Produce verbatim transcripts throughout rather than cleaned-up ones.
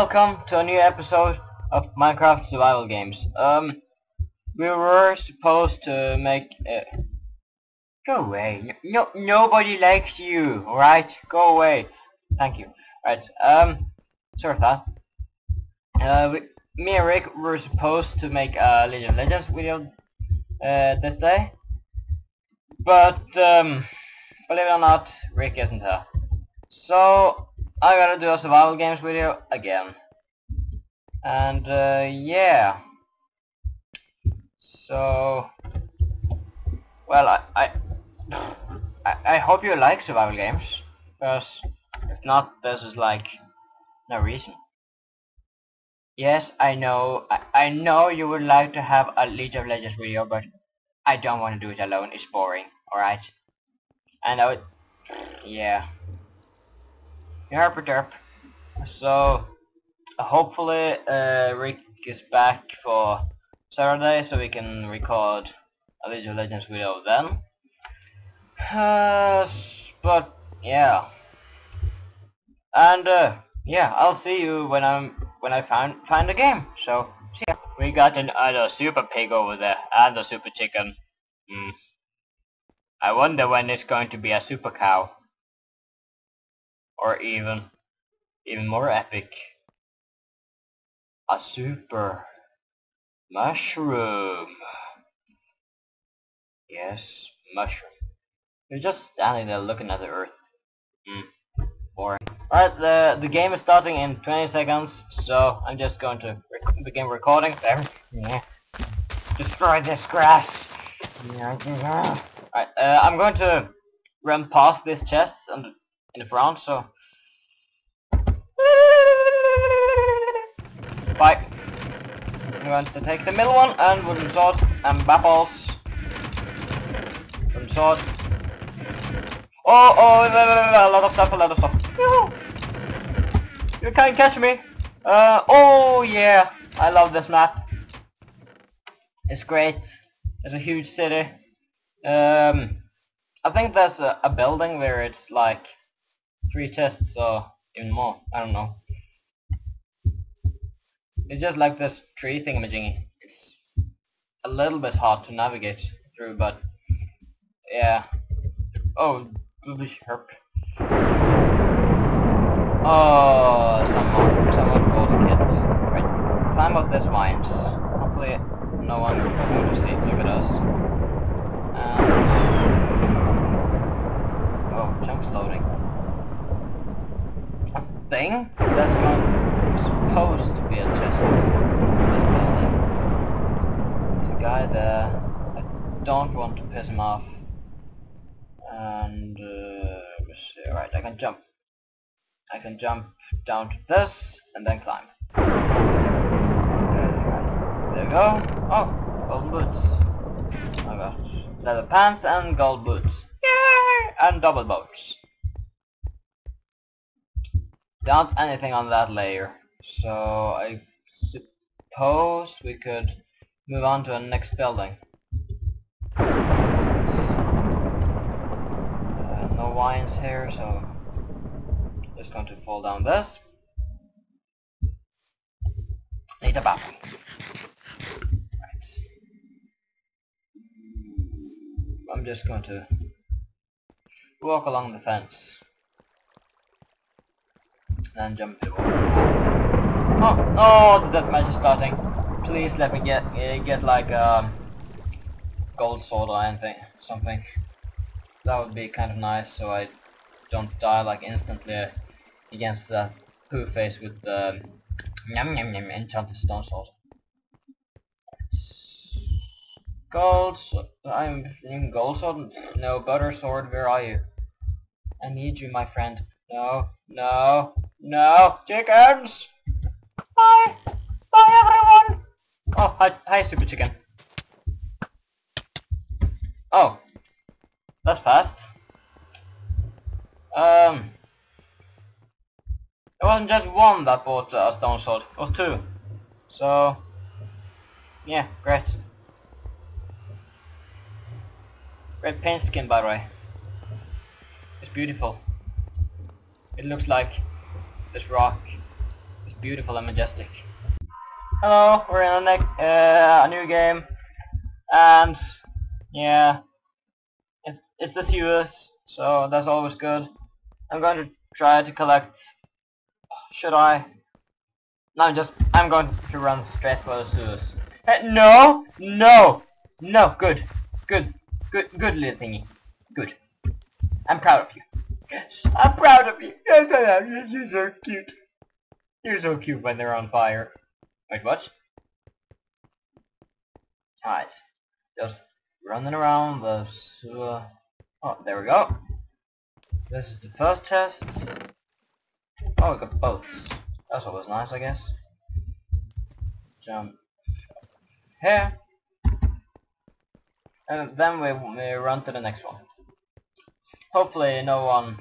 welcome to a new episode of Minecraft survival games. Um, we were supposed to make a... Go away. No, nobody likes you, alright? Go away. Thank you. Alright, um, sorry about that. Uh, we, me and Rick were supposed to make a League of Legends video, uh, this day. But, um, believe it or not, Rick isn't here. So, I gotta do a survival games video again. And, uh, yeah. So, well, I, I, I hope you like survival games. Because, if not, this is like, no reason. Yes, I know, I, I know you would like to have a League of Legends video, but I don't want to do it alone, it's boring, alright? I know it, yeah. Herp derp. So, hopefully uh, Rick is back for Saturday so we can record a League of Legends video then. Uh, but, yeah. And, uh, yeah, I'll see you when I'm, when I find, find a game, so, see ya. We got another super pig over there, and a super chicken. Mm. I wonder when it's going to be a super cow. Or even, even more epic, a super mushroom. Yes, mushroom. You're just standing there looking at the earth. Mm. Boring. Alright, the, the game is starting in twenty seconds, so I'm just going to rec begin recording. There. Yeah. Destroy this grass. Yeah, yeah. Alright, uh, I'm going to run past this chest and in the front, so bye. I'm going to take the middle one and wooden sword and battles. Wooden sword. Oh, oh, a lot of stuff, a lot of stuff. You can't catch me. Uh, oh yeah, I love this map. It's great. It's a huge city. Um, I think there's a, a building where it's like three chests or even more, I don't know. It's just like this tree thingamajiggy. It's a little bit hard to navigate through, but yeah. Oh, boobish herp. Oh, someone, someone called the kids. Right, climb up this vines. Hopefully no one is going to see it, look at us. And... oh, chunk's loading. Thing that's going supposed to be a chest in this building. There's a guy there. I don't want to piss him off. And uh, let's see. Right, I can jump. I can jump down to this and then climb. There we go. Oh, golden boots. Oh gosh, leather pants and gold boots. Yay! And double boats. Not anything on that layer, so I suppose we could move on to the next building. Uh, no vines here, so just going to fall down this. Need a bathroom. Right. I'm just going to walk along the fence. And jump to the wall. Oh, oh, the deathmatch is starting. Please let me get uh, get like a gold sword or anything, something. That would be kind of nice, so I don't die like instantly against that poo face with the yum yum yum enchanted stone sword. Gold sword. I'm in gold sword. No, butter sword. Where are you? I need you, my friend. No, no, no, chickens! Bye! Bye everyone! Oh, hi, hi super chicken. Oh. That's fast. Um. It wasn't just one that bought a stone sword, it was two. So, yeah, great. Red paint skin, by the way. It's beautiful. It looks like this rock is beautiful and majestic. Hello, we're in the next, uh, a new game, and yeah, it's, it's the U S, so that's always good. I'm going to try to collect, should I? No, just, I'm going to run straight for the sewers. Hey, no, no, no, good, good, good, good little thingy, good. I'm proud of you. I'm proud of you. Yes, I am. You're so cute. You're so cute when they're on fire. Wait, what? Alright. Just running around the sewer. Oh, there we go. This is the first test. Oh, we got boats. That's always nice, I guess. Jump here. And then we, we run to the next one. Hopefully no one's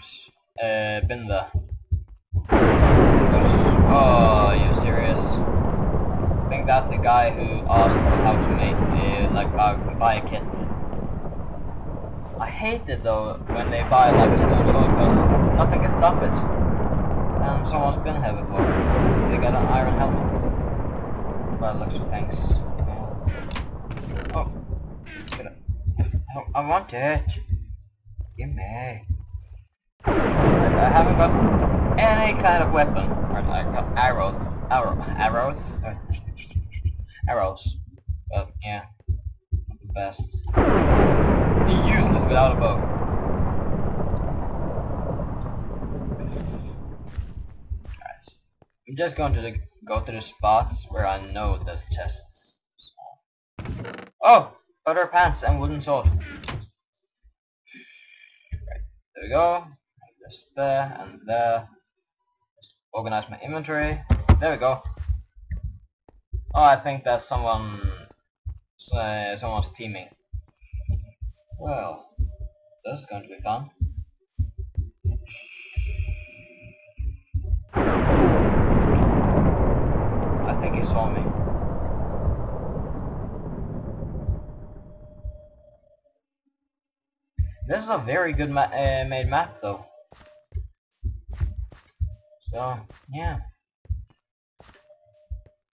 uh, been there. Oh, are you serious? I think that's the guy who asked how to make uh, like how to buy a kit. I hate it though when they buy like a stone sword because nothing can stop it. And someone's been here before. They got an iron helmet. Well, looks of things. Oh, oh, I want it. Give me. Right, I haven't got any kind of weapon. Right, I got arrows. Arrow, arrows? Uh, arrows. But, yeah. Not the best. Be useless without a bow. Alright. I'm just going to the, go to the spots where I know there's chests. So. Oh! Butter pants and wooden sword. There we go, and just there, and there. Just organize my inventory. There we go. Oh, I think that's someone... Uh, someone's teaming. Well, this is going to be fun. I think he saw me. This is a very good ma uh, made map though. So, yeah.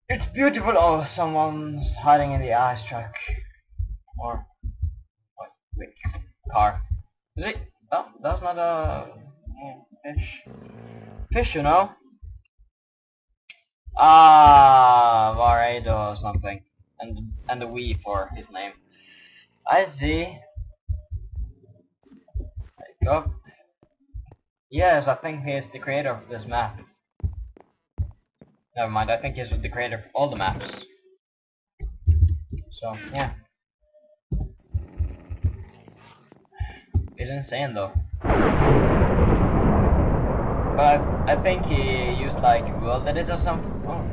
It's beautiful. Oh, someone's hiding in the ice truck. Or, what, wait, car. Is it? Oh, that's not a yeah, fish. Fish, you know? Ah, Varedo or something. And, and the Wii for his name. I see. Go. Yes, I think he's the creator of this map. Never mind, I think he's the creator of all the maps. So, yeah. It's insane though. But I think he used like world edit or something. Oh.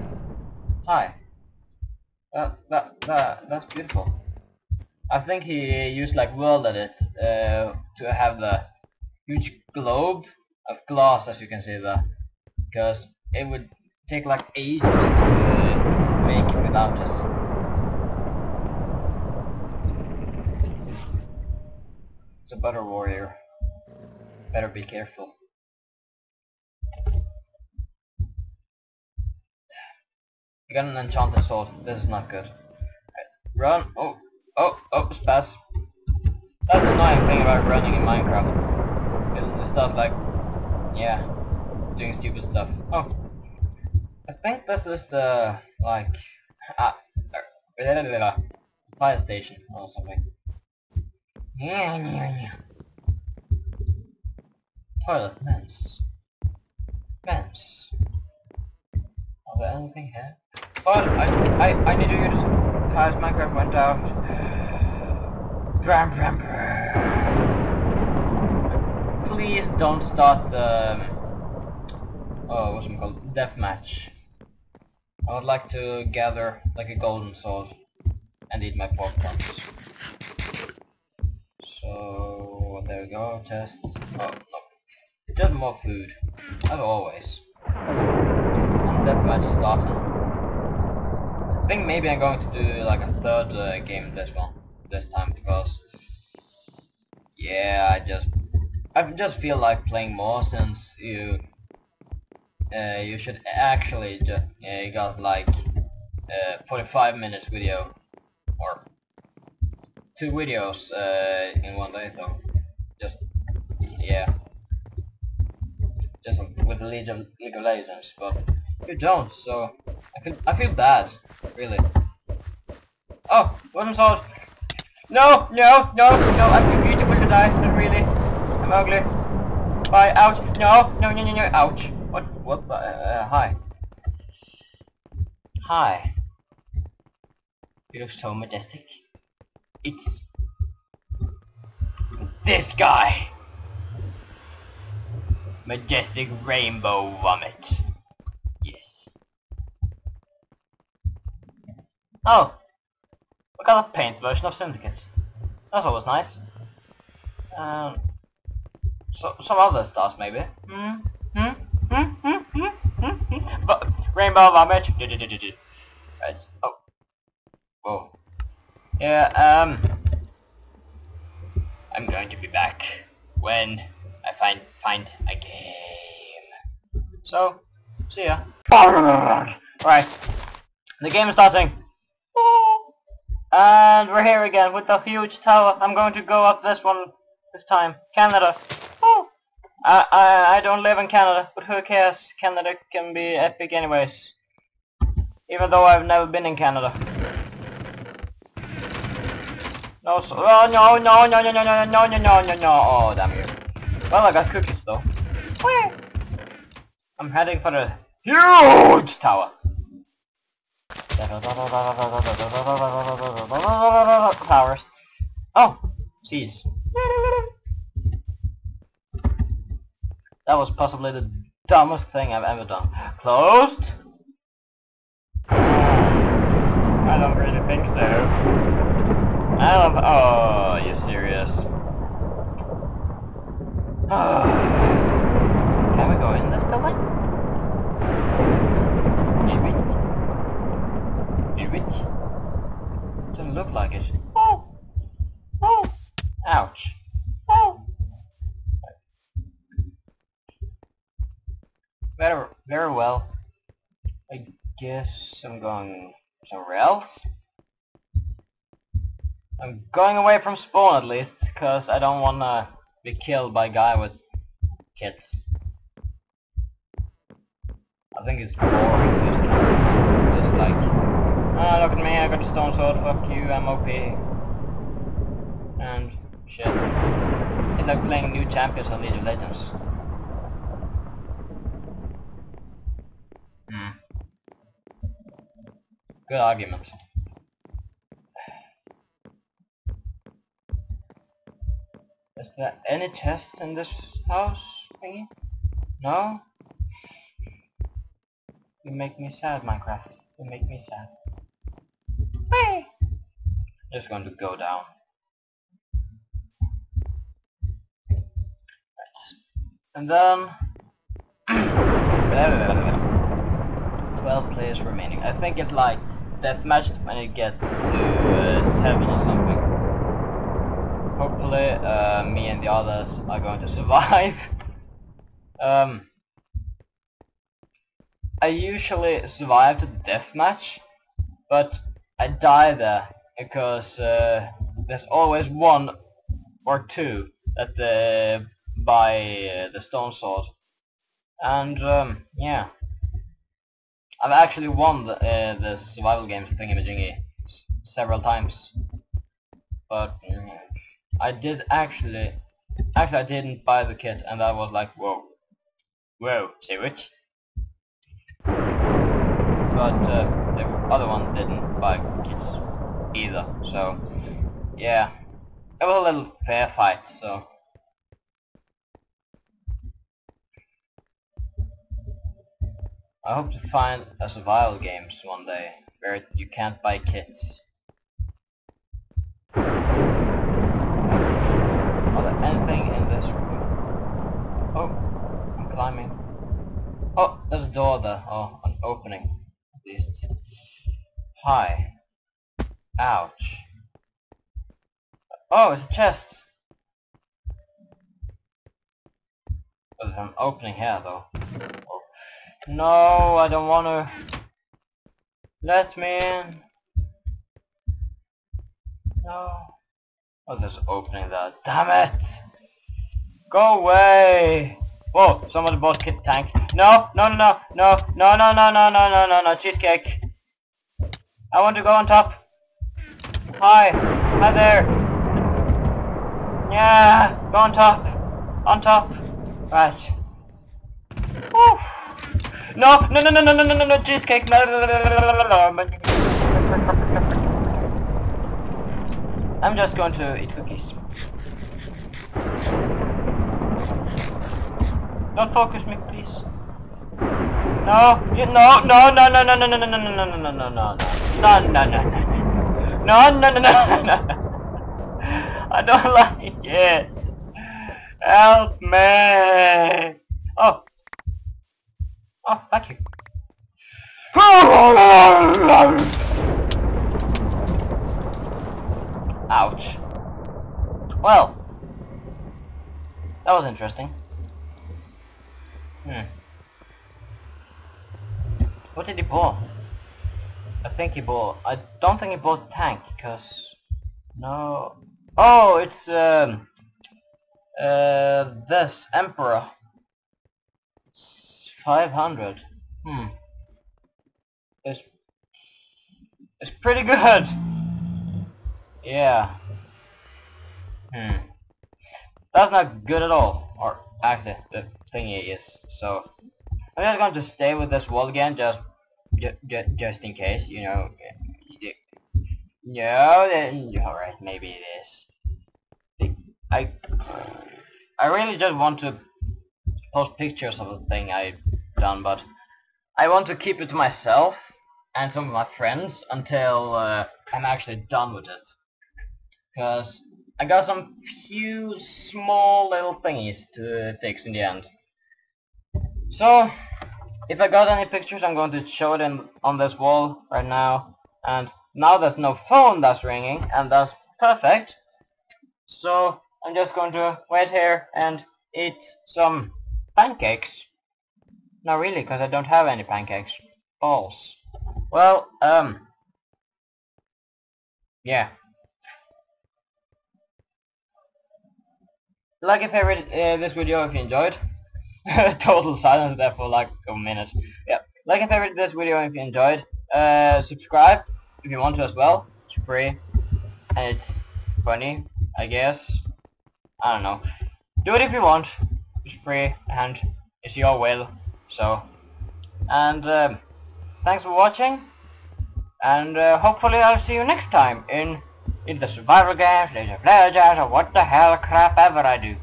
Hi. That, that, that, that's beautiful. I think he used like world edit uh, to have the huge globe of glass, as you can see there, because it would take like ages to make it without it. It's a butter warrior. Better be careful. You got an enchanted sword. This is not good. Run! Oh, oh, oh! Pass. That's the annoying thing about running in Minecraft. It starts like, yeah, doing stupid stuff. Oh, I think this is the, like, ah, uh, fire station or something. Yeah, yeah, yeah. Toilet, vents. Vents. Is there anything here? Oh, I, I, I need to use it. Cause Minecraft went out. Bram, bram, bram. Please don't start the um, oh, what's it called? Deathmatch. I would like to gather like a golden sword and eat my pork chops. So there we go. Test. Oh no, just more food, as always. And deathmatch starting. I think maybe I'm going to do like a third uh, game this one, this time because yeah, I just. I just feel like playing more since you uh, you should actually just uh, got like uh, forty-five minutes video or two videos uh, in one day, so just yeah, just with League of, League of Legends, but you don't, so I feel I feel bad, really. Oh, what am I? No, no, no, no! I'm too beautiful to die. Not really. I'm ugly. Bye. Ouch. No, no, no, no, no. Ouch. What? What? The, uh, hi. Hi. You look so majestic. It's this guy. Majestic Rainbow Vomit. Yes. Oh, we got a paint version of Syndicate. That's always nice. Um, so some other stars maybe. Hmm. Hmm. Hmm. Hmm. Hmm. Hmm. But Rainbow Vomit. Right. Oh. Whoa. Yeah, um... I'm going to be back when I find find a game. So, see ya. Right. The game is starting. And we're here again with the huge tower. I'm going to go up this one this time. Canada. I, I, I don't live in Canada, but who cares? Canada can be epic anyways. Even though I've never been in Canada. No, so, oh, no, no, no, no, no, no, no, no, no, no, no, oh, damn you. Well, I got cookies, though. Whee! I'm heading for the huge tower. Towers. Oh, jeez. That was possibly the dumbest thing I've ever done. Closed? I don't really think so. I don't... Oh, are you serious? Oh. Can we go in this building? Did we? Did we? Doesn't look like it. Oh! Oh! Ouch. Oh! Very, very well. I guess I'm going somewhere else. I'm going away from spawn at least, because I don't want to be killed by a guy with kids. I think it's boring, those kids. Just like, ah, oh, look at me, I got a stone sword, fuck you, I'm O P. And shit. It's like playing new champions on League of Legends. Hmm. Good argument. Is there any chests in this house thingy? No? You make me sad, Minecraft. You make me sad. Whee! Just going to go down. Right. And then... twelve players remaining. I think it's like deathmatch when it gets to uh, seven or something. Hopefully, uh, me and the others are going to survive. um, I usually survive the deathmatch, but I die there because uh, there's always one or two that uh, by uh, the stone sword, and um, yeah, I've actually won the, uh, the survival games thingy-majingy several times, but. Mm, I did actually, actually I didn't buy the kit, and I was like, whoa, whoa, see which? But uh, the other one didn't buy kits either, so yeah, it was a little fair fight, so. I hope to find a survival games one day, where you can't buy kits. Anything in this room? Oh, I'm climbing. Oh, there's a door there. Oh, an opening. At least. Hi. Ouch. Oh, it's a chest. There's an opening here, though. Oh. No, I don't want to. Let me in. No. I'm just opening that. Damn it! Go away! Whoa, somebody bought kit tank. No, no, no, no, no, no, no, no, no, no, no, no, cheesecake. I want to go on top. Hi, hi there. Yeah, go on top, on top. Right. Woo. No, no, no, no, no, no, no, no, no, cheesecake. No, no, no, no, no, no. I'm just going to eat cookies. Don't focus me, please. No, you, no, no, no, no, no, no, no, no, no, no, no, no, no, no, no, no, no, no, no, no, no, no. I don't like it. Help me. Oh. Oh, thank you. Ouch. Well. That was interesting. Hmm. What did he bought? I think he bought... I don't think he bought tank, because... No... Oh, it's um... Uh... this, Emperor. five hundred. Hmm. It's... It's pretty good! Yeah. Hmm. That's not good at all. Or, actually, the thingy is, so... I'm just going to stay with this wall again, just... Just, just, just in case, you know. No, then alright, maybe it is. I, I really just want to post pictures of the thing I've done, but I want to keep it to myself and some of my friends until uh, I'm actually done with this, because I got some few small little thingies to fix in the end. So. If I got any pictures, I'm going to show it in, on this wall right now. And now there's no phone that's ringing, and that's perfect. So I'm just going to wait here and eat some pancakes. Not really, because I don't have any pancakes. Balls. Well, um... yeah. Like and favorite uh, this video if you enjoyed. Total silence there for like a minute. Yeah. Like and favorite this video if you enjoyed. Uh, subscribe if you want to as well. It's free. And it's funny, I guess. I don't know. Do it if you want. It's free and it's your will. So. And uh, thanks for watching. And uh, hopefully I'll see you next time in in the survival games, laser player jazz, or what the hell crap ever I do.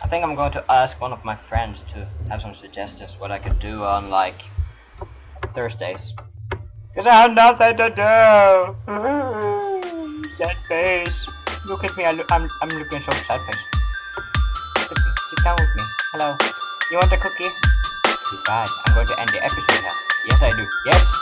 I think I'm going to ask one of my friends to have some suggestions what I could do on, like, Thursdays. Because I have nothing to do! Sad face. Look at me, I lo I'm, I'm looking so sad face. Sit, sit down with me. Hello. You want a cookie? Too bad. I'm going to end the episode now. Yes, I do. Yes!